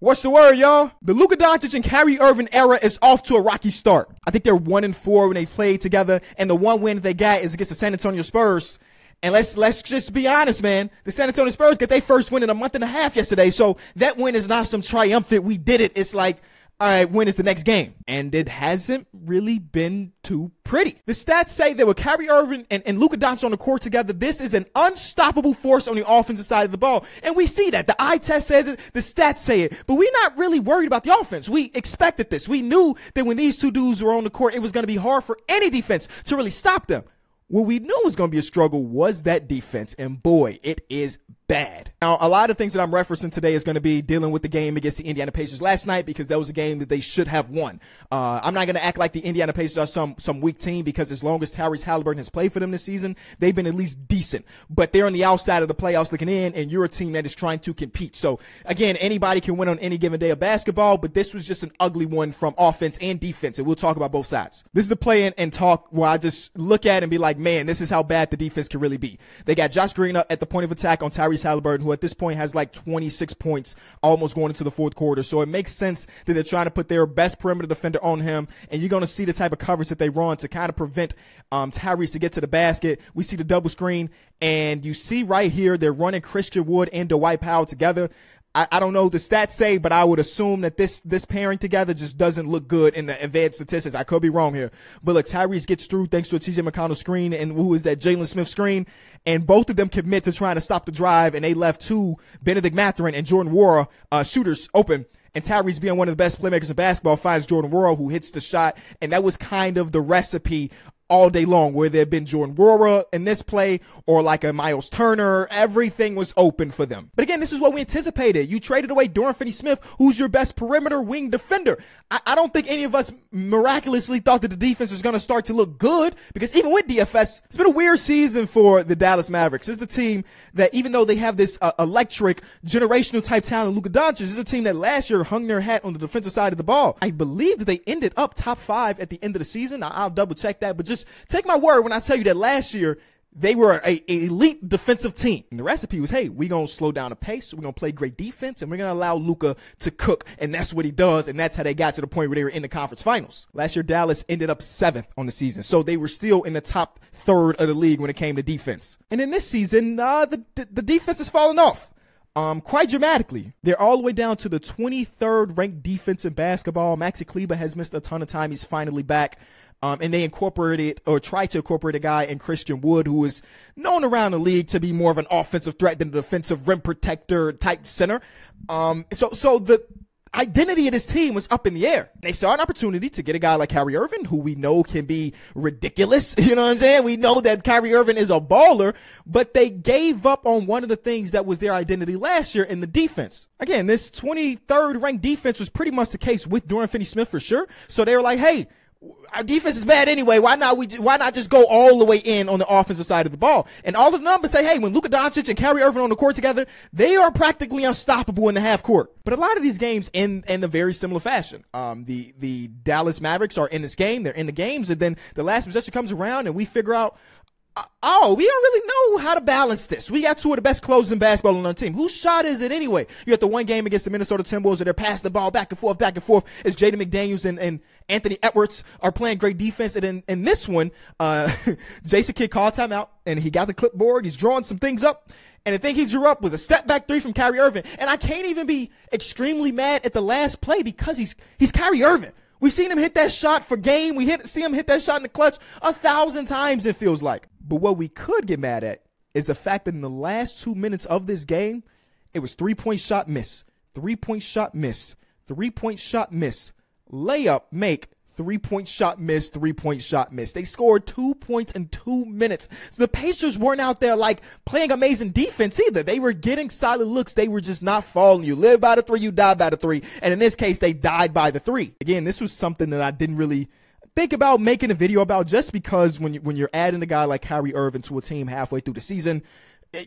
What's the word, y'all? The Luka Doncic and Kyrie Irvin era is off to a rocky start. I think they're 1-4 when they played together, and the one win they got is against the San Antonio Spurs. And let's just be honest, man. The San Antonio Spurs get their first win in a month and a half yesterday, so that win is not some triumphant, we did it. It's like, all right, when is the next game? And it hasn't really been too pretty. The stats say that with Kyrie Irvin and Luka Doncic on the court together, this is an unstoppable force on the offensive side of the ball. And we see that. The eye test says it, the stats say it. But we're not really worried about the offense. We expected this. We knew that when these two dudes were on the court, it was going to be hard for any defense to really stop them. What we knew was going to be a struggle was that defense, and boy, it is bad. Now, a lot of things that I'm referencing today is going to be dealing with the game against the Indiana Pacers last night, because that was a game that they should have won. I'm not going to act like the Indiana Pacers are some weak team, because as long as Tyrese Haliburton has played for them this season, they've been at least decent. But they're on the outside of the playoffs looking in, and you're a team that is trying to compete. So, again, anybody can win on any given day of basketball, but this was just an ugly one from offense and defense, and we'll talk about both sides. This is the play and talk where I just look at it and be like, man, this is how bad the defense can really be. They got Josh Green up at the point of attack on Tyrese Haliburton, who at this point has like 26 points almost going into the fourth quarter. So it makes sense that they're trying to put their best perimeter defender on him, and you're going to see the type of coverage that they run to kind of prevent Tyrese to get to the basket. We see the double screen, and you see right here they're running Christian Wood and Dwight Powell together. I don't know what the stats say, but I would assume that this pairing together just doesn't look good in the advanced statistics. I could be wrong here. But look, Tyrese gets through thanks to a TJ McConnell screen and who is that Jalen Smith screen. And both of them commit to trying to stop the drive, and they left two Bennedict Mathurin and Jordan Wara shooters open. And Tyrese, being one of the best playmakers in basketball, finds Jordan Wara, who hits the shot. And that was kind of the recipe all day long, where there had been Jordan Wara in this play or like a Miles Turner. Everything was open for them. But again, this is what we anticipated. You traded away Dorian Finney-Smith, who's your best perimeter wing defender. I don't think any of us miraculously thought that the defense was going to start to look good, because even with DFS, it's been a weird season for the Dallas Mavericks. It's the team that, even though they have this electric generational type talent, Luka Doncic, is a team that last year hung their hat on the defensive side of the ball. I believe that they ended up top 5 at the end of the season. I'll double check that, but just take my word when I tell you that last year they were an elite defensive team. And the recipe was, hey, we're going to slow down the pace, we're going to play great defense, and we're going to allow Luka to cook. And that's what he does, and that's how they got to the point where they were in the conference finals. Last year, Dallas ended up 7th on the season, so they were still in the top 3rd of the league when it came to defense. And in this season, the defense has fallen off. Quite dramatically. They're all the way down to the 23rd ranked defense in basketball. Maxi Kleber has missed a ton of time. He's finally back. And they incorporated or tried to incorporate a guy in Christian Wood, who is known around the league to be more of an offensive threat than a defensive rim protector type center. So the identity of this team was up in the air. They saw an opportunity to get a guy like Kyrie Irvin, who we know can be ridiculous. You know what I'm saying? We know that Kyrie Irvin is a baller, but they gave up on one of the things that was their identity last year in the defense. Again, this 23rd ranked defense was pretty much the case with Dorian Finney-Smith for sure. So they were like, hey, our defense is bad anyway. Why not just go all the way in on the offensive side of the ball? And all of the numbers say, hey, when Luka Doncic and Kyrie Irvin on the court together, they are practically unstoppable in the half court. But a lot of these games end in a very similar fashion. The Dallas Mavericks are in this game. They're in the games. And then the last possession comes around and we figure out, oh, we don't really know how to balance this. We got two of the best closers in basketball on our team. Whose shot is it anyway? You got the one game against the Minnesota Timberwolves that they're passing the ball back and forth as Jaden McDaniels and Anthony Edwards are playing great defense. And in this one, Jason Kidd called timeout, and he got the clipboard. He's drawing some things up. And the thing he drew up was a step-back three from Kyrie Irvin. And I can't even be extremely mad at the last play, because he's Kyrie Irvin. We've seen him hit that shot for game. We see him hit that shot in the clutch 1,000 times, it feels like. But what we could get mad at is the fact that in the last 2 minutes of this game, it was three-point shot miss, three-point shot miss, three-point shot miss, layup make, three-point shot miss, three-point shot miss. They scored 2 points in 2 minutes. So the Pacers weren't out there like playing amazing defense either. They were getting solid looks. They were just not falling. You live by the three, you die by the three. And in this case, they died by the three. Again, this was something that I didn't really think about making a video about, just because when you're adding a guy like Kyrie Irvin to a team halfway through the season,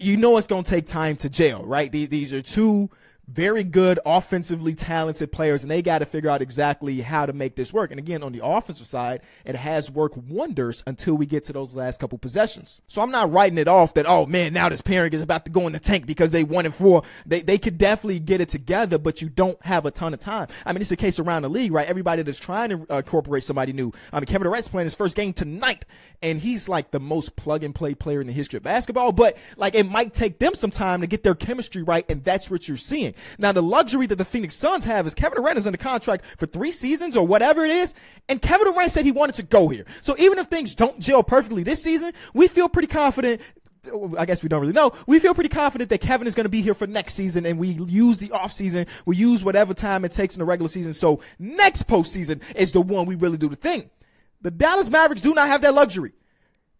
you know it's going to take time to gel, right? These are two very good, offensively talented players, and they got to figure out exactly how to make this work. And again, on the offensive side, it has worked wonders until we get to those last couple possessions. So I'm not writing it off that, oh man, now this pairing is about to go in the tank because they 1-4. They could definitely get it together, but you don't have a ton of time. I mean, it's a case around the league, right? Everybody that's trying to incorporate somebody new. I mean, Kevin Durant's playing his first game tonight, and he's like the most plug-and-play player in the history of basketball, but like it might take them some time to get their chemistry right, and that's what you're seeing. Now, the luxury that the Phoenix Suns have is Kevin Durant is under contract for 3 seasons or whatever it is, and Kevin Durant said he wanted to go here. So even if things don't gel perfectly this season, we feel pretty confident. I guess we don't really know. We feel pretty confident that Kevin is going to be here for next season, and we use the offseason. We use whatever time it takes in the regular season. So next postseason is the one we really do the thing. The Dallas Mavericks do not have that luxury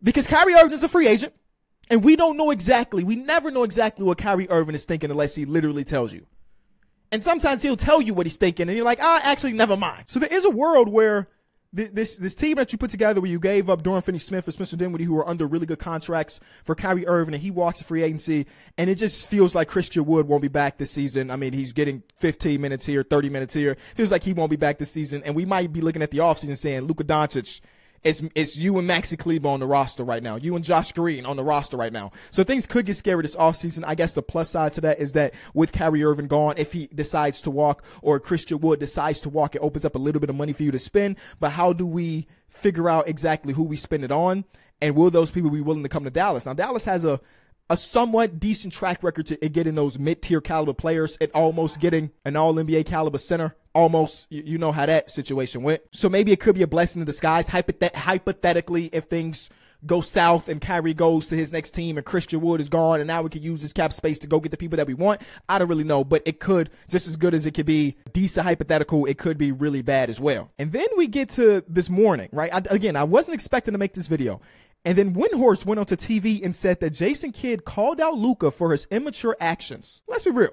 because Kyrie Irvin is a free agent. And we don't know exactly, we never know exactly what Kyrie Irvin is thinking unless he literally tells you. And sometimes he'll tell you what he's thinking and you're like, actually, never mind. So there is a world where this team that you put together where you gave up Dorian Finney-Smith and Spencer Dinwiddie, who are under really good contracts, for Kyrie Irvin, and he walks to free agency, and it just feels like Christian Wood won't be back this season. I mean, he's getting 15 minutes here, 30 minutes here. Feels like he won't be back this season, and we might be looking at the offseason saying, Luka Doncic, it's you and Maxi Kleber on the roster right now. You and Josh Green on the roster right now. So things could get scary this offseason. I guess the plus side to that is that with Kyrie Irvin gone, if he decides to walk or Christian Wood decides to walk, it opens up a little bit of money for you to spend. But how do we figure out exactly who we spend it on? And will those people be willing to come to Dallas? Now, Dallas has a somewhat decent track record to getting those mid-tier caliber players and almost getting an all-NBA caliber center. Almost, you know how that situation went. So maybe it could be a blessing in disguise. Hypothetically, if things go south and Kyrie goes to his next team and Christian Wood is gone and now we can use this cap space to go get the people that we want, I don't really know, but it could, just as good as it could be decent hypothetical, it could be really bad as well. And then we get to this morning, right? Again, I wasn't expecting to make this video. And then Windhorst went onto TV and said that Jason Kidd called out Luka for his immature actions. Let's be real.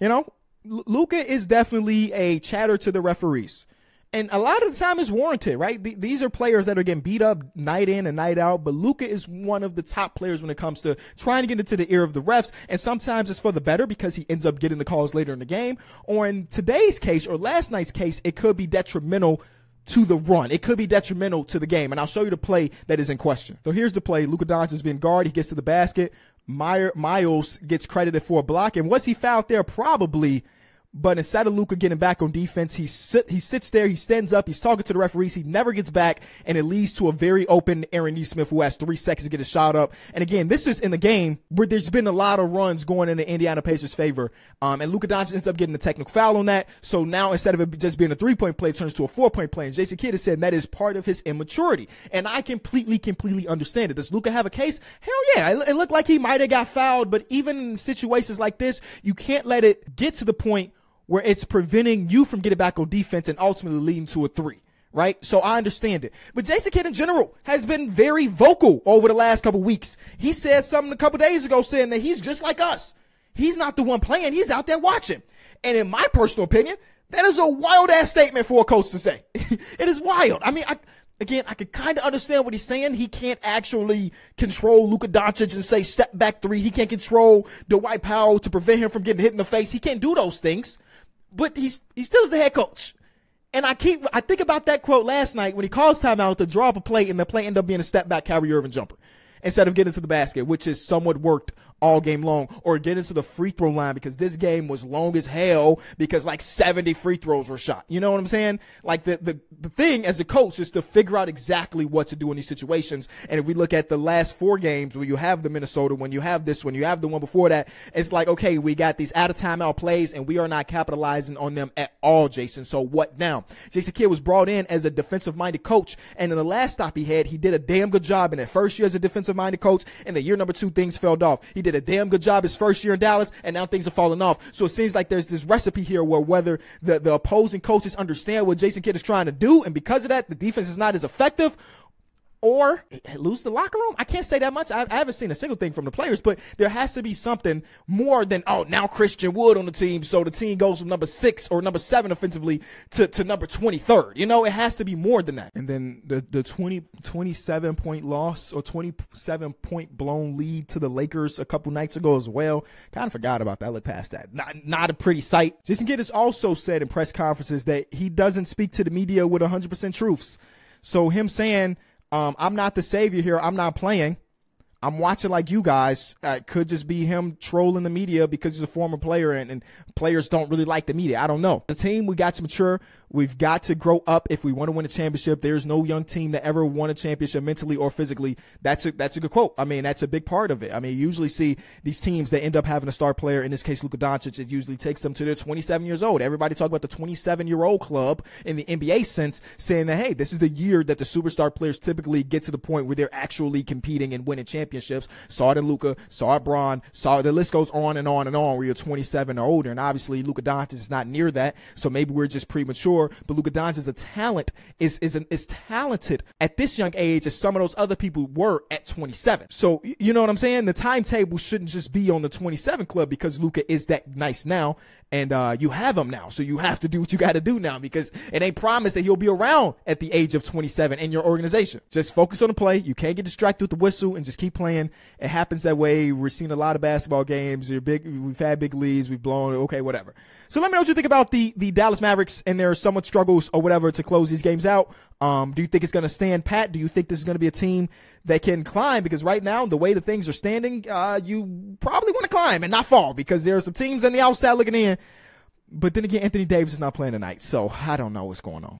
You know, Luka is definitely a chatter to the referees. And a lot of the time it's warranted, right? These are players that are getting beat up night in and night out, but Luka is one of the top players when it comes to trying to get into the ear of the refs, and sometimes it's for the better because he ends up getting the calls later in the game. Or in today's case or last night's case, it could be detrimental to the run. It could be detrimental to the game, and I'll show you the play that is in question. So here's the play. Luka Doncic is being guarded. He gets to the basket. Miles gets credited for a block, and was he fouled there? Probably, but instead of Luka getting back on defense, he sits there, he stands up, he's talking to the referees, he never gets back, and it leads to a very open Aaron E. Smith, who has 3 seconds to get a shot up. And again, this is in the game where there's been a lot of runs going in the Indiana Pacers' favor, and Luka Doncic ends up getting a technical foul on that. So now instead of it just being a three-point play, it turns to a four-point play, and Jason Kidd has said that is part of his immaturity, and I completely understand it. Does Luka have a case? Hell yeah, it looked like he might have got fouled, but even in situations like this, you can't let it get to the point where it's preventing you from getting back on defense and ultimately leading to a three, right? So I understand it. But Jason Kidd in general has been very vocal over the last couple weeks. He said something a couple days ago saying that he's just like us. He's not the one playing. He's out there watching. And in my personal opinion, that is a wild-ass statement for a coach to say. It is wild. I mean, I could kind of understand what he's saying. He can't actually control Luka Doncic and say step back three. He can't control Dwight Powell to prevent him from getting hit in the face. He can't do those things. But he still is the head coach. And I think about that quote last night when he calls timeout to draw up a play, and the play ended up being a step back Kyrie Irvin jumper instead of getting to the basket, which is somewhat worked all game long, or getting to the free throw line, because this game was long as hell because like 70 free throws were shot. You know what I'm saying? Like the thing as a coach is to figure out exactly what to do in these situations. And if we look at the last 4 games where you have the Minnesota one, you have this one, you have the one before that, it's like, okay, we got these out of timeout plays and we are not capitalizing on them at all, Jason. So what now? Jason Kidd was brought in as a defensive minded coach, and in the last stop he had, he did a damn good job in that first year as a defensive minded coach, and the year number 2 things fell off. He did a damn good job his first year in Dallas, and now things are falling off. So it seems like there's this recipe here where whether the opposing coaches understand what Jason Kidd is trying to do, and because of that, the defense is not as effective, or lose the locker room. I can't say that much. I haven't seen a single thing from the players, but there has to be something more than, oh, now Christian Wood on the team, so the team goes from number 6 or number 7 offensively to number 23rd. You know, it has to be more than that. And then the 27-point loss or 27-point blown lead to the Lakers a couple nights ago as well. Kind of forgot about that. I looked past that. Not a pretty sight. Jason Kidd has also said in press conferences that he doesn't speak to the media with 100% truths. So him saying, I'm not the savior here. I'm not playing. I'm watching like you guys. Could just be him trolling the media because he's a former player and players don't really like the media. I don't know. The team, we got to mature. We've got to grow up if we want to win a championship. There's no young team that ever won a championship mentally or physically. That's a good quote. I mean, that's a big part of it. I mean, you usually see these teams that end up having a star player. In this case, Luka Doncic. It usually takes them to their 27 years old. Everybody talk about the 27-year-old club in the NBA sense, saying that, hey, this is the year that the superstar players typically get to the point where they're actually competing and winning championships. Saw it in Luka, saw it Bron, saw it, the list goes on and on and on where you're 27 or older. And obviously Luka Doncic is not near that, so maybe we're just premature. But Luka Doncic is a talent, is talented at this young age as some of those other people were at 27. So you know what I'm saying? The timetable shouldn't just be on the 27 club because Luka is that nice now. And you have him now, so you have to do what you got to do now because it ain't promised that he'll be around at the age of 27 in your organization. Just focus on the play. You can't get distracted with the whistle and just keep playing. It happens that way. We're seeing a lot of basketball games. We've had big leads. We've blown it. Okay, whatever. So let me know what you think about the Dallas Mavericks and their somewhat struggles or whatever to close these games out. Do you think it's going to stand pat? Do you think this is going to be a team that can climb? Because right now, the way the things are standing, you probably want to climb and not fall because there are some teams on the outside looking in. But then again, Anthony Davis is not playing tonight, so I don't know what's going on.